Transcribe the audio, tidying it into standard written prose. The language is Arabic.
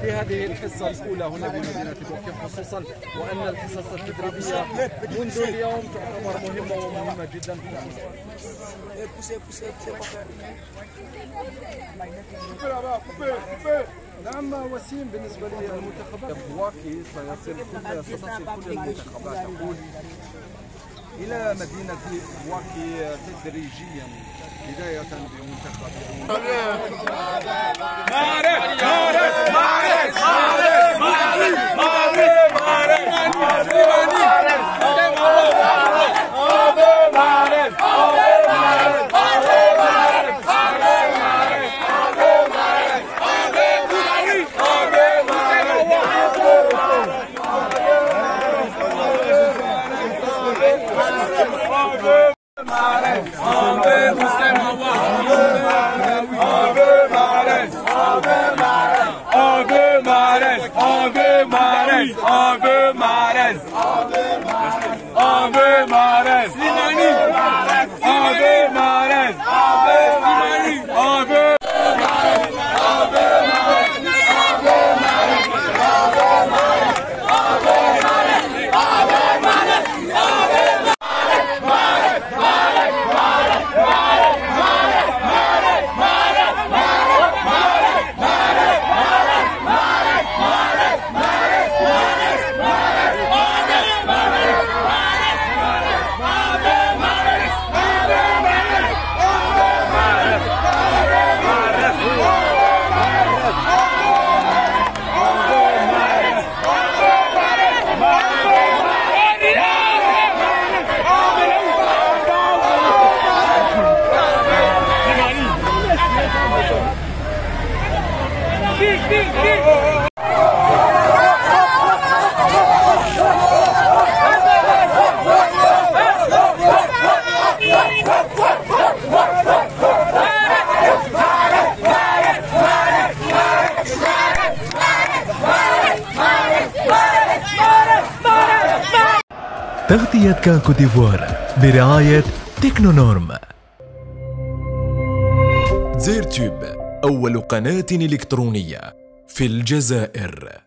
في هذه الحصة الأولى هنا بمدينة بوركين خصوصا، وأن الحصص التدريبية منذ اليوم تعتبر مهمة ومهمة جدا. أما وسيم بالنسبة للمنتخبات بوركين ستصل كل المنتخبات تقول إلى مدينة بوركين تدريجيا بداية بمنتخب تغطية كان كوت ديفوار برعاية تكنونورم. زير تيوب أول قناة إلكترونية في الجزائر.